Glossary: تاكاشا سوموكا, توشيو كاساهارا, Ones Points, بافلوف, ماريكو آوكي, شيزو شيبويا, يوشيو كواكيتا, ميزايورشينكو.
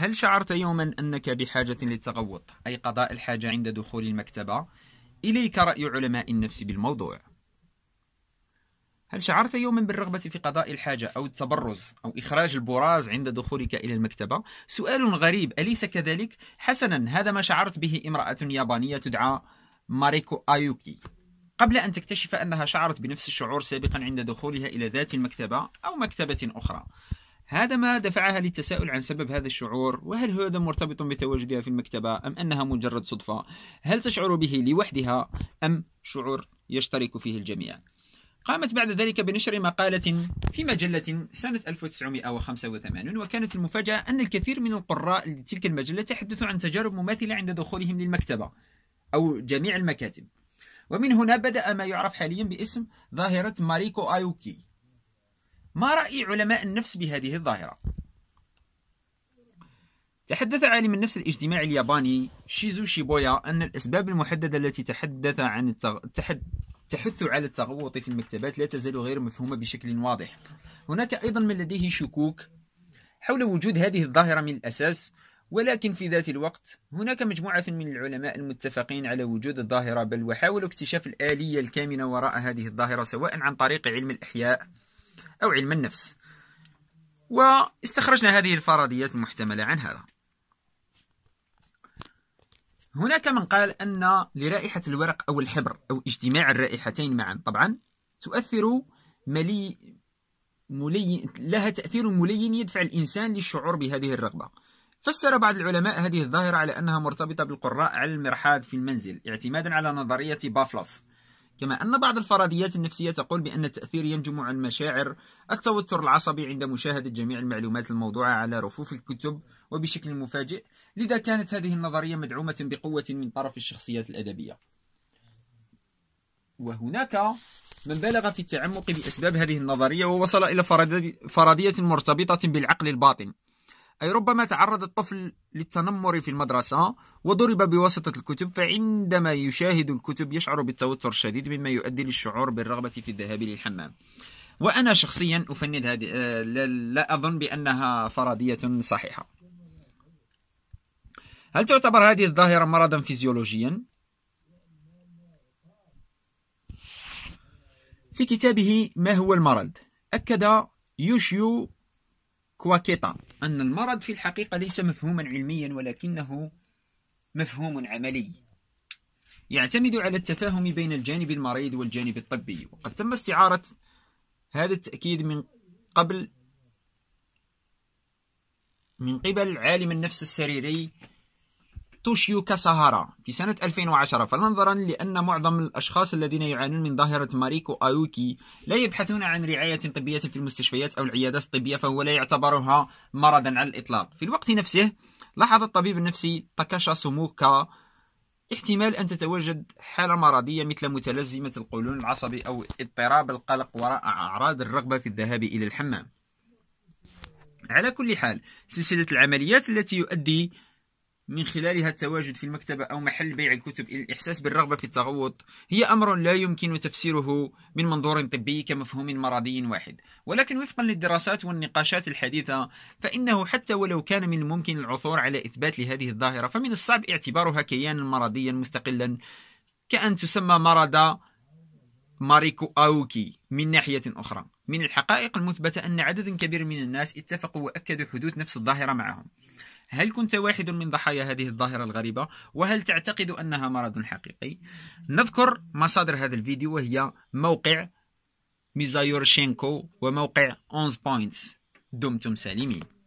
هل شعرت يوما أنك بحاجة للتغوط أي قضاء الحاجة عند دخول المكتبة؟ إليك رأي علماء النفس بالموضوع. هل شعرت يوما بالرغبة في قضاء الحاجة أو التبرز أو إخراج البراز عند دخولك إلى المكتبة؟ سؤال غريب أليس كذلك؟ حسنا، هذا ما شعرت به امرأة يابانية تدعى ماريكو آوكي قبل أن تكتشف أنها شعرت بنفس الشعور سابقا عند دخولها إلى ذات المكتبة أو مكتبة أخرى. هذا ما دفعها للتساؤل عن سبب هذا الشعور، وهل هذا مرتبط بتواجدها في المكتبة أم أنها مجرد صدفة؟ هل تشعر به لوحدها أم شعور يشترك فيه الجميع؟ قامت بعد ذلك بنشر مقالة في مجلة سنة 1985، وكانت المفاجأة أن الكثير من القراء لتلك المجلة تحدثوا عن تجارب مماثلة عند دخولهم للمكتبة أو جميع المكاتب. ومن هنا بدأ ما يعرف حاليا باسم ظاهرة ماريكو آوكي. ما رأي علماء النفس بهذه الظاهرة؟ تحدث عالم النفس الاجتماعي الياباني شيزو شيبويا أن الأسباب المحددة التي تحدث عن تحث على التغوط في المكتبات لا تزال غير مفهومة بشكل واضح. هناك أيضا من لديه شكوك حول وجود هذه الظاهرة من الأساس، ولكن في ذات الوقت هناك مجموعة من العلماء المتفقين على وجود الظاهرة، بل وحاولوا اكتشاف الآلية الكامنة وراء هذه الظاهرة سواء عن طريق علم الإحياء أو علم النفس، واستخرجنا هذه الفرضيات المحتملة عن هذا. هناك من قال أن لرائحة الورق أو الحبر أو اجتماع الرائحتين معا طبعا تؤثر لها تأثير ملين يدفع الإنسان للشعور بهذه الرغبة. فسر بعض العلماء هذه الظاهرة على أنها مرتبطة بالقراء على المرحاض في المنزل اعتمادا على نظرية بافلوف، كما أن بعض الفرضيات النفسية تقول بأن التأثير ينجم عن مشاعر التوتر العصبي عند مشاهدة جميع المعلومات الموضوعة على رفوف الكتب وبشكل مفاجئ، لذا كانت هذه النظرية مدعومة بقوة من طرف الشخصيات الأدبية. وهناك من بالغ في التعمق بأسباب هذه النظرية ووصل إلى فرضية مرتبطة بالعقل الباطن، أي ربما تعرض الطفل للتنمر في المدرسة وضرب بواسطة الكتب، فعندما يشاهد الكتب يشعر بالتوتر الشديد مما يؤدي للشعور بالرغبة في الذهاب للحمام. وأنا شخصيا أفند هذه، لا أظن بأنها فرضية صحيحة. هل تعتبر هذه الظاهرة مرضا فيزيولوجيا؟ في كتابه ما هو المرض؟ أكد يوشيو كواكيتا أن المرض في الحقيقة ليس مفهوما علميا، ولكنه مفهوم عملي يعتمد على التفاهم بين الجانب المريض والجانب الطبي، وقد تم استعارة هذا التأكيد من قبل عالم النفس السريري توشيو كاساهارا في سنة 2010. فنظرا لأن معظم الأشخاص الذين يعانون من ظاهرة ماريكو آوكي لا يبحثون عن رعاية طبية في المستشفيات أو العيادات الطبية، فهو لا يعتبرها مرضا على الإطلاق. في الوقت نفسه لاحظ الطبيب النفسي تاكاشا سوموكا احتمال أن تتواجد حالة مرضية مثل متلازمة القولون العصبي أو اضطراب القلق وراء أعراض الرغبة في الذهاب إلى الحمام. على كل حال، سلسلة العمليات التي يؤدي من خلالها التواجد في المكتبة أو محل بيع الكتب إلى الإحساس بالرغبة في التغوط هي أمر لا يمكن تفسيره من منظور طبي كمفهوم مرضي واحد، ولكن وفقا للدراسات والنقاشات الحديثة فإنه حتى ولو كان من الممكن العثور على إثبات لهذه الظاهرة فمن الصعب اعتبارها كيانا مرضيا مستقلا كأن تسمى مرض ماريكو آوكي. من ناحية أخرى، من الحقائق المثبتة أن عددا كبير من الناس اتفقوا وأكدوا حدوث نفس الظاهرة معهم. هل كنت واحد من ضحايا هذه الظاهرة الغريبة؟ وهل تعتقد أنها مرض حقيقي؟ نذكر مصادر هذا الفيديو، وهي موقع ميزايورشينكو وموقع Ones Points. دمتم سالمين.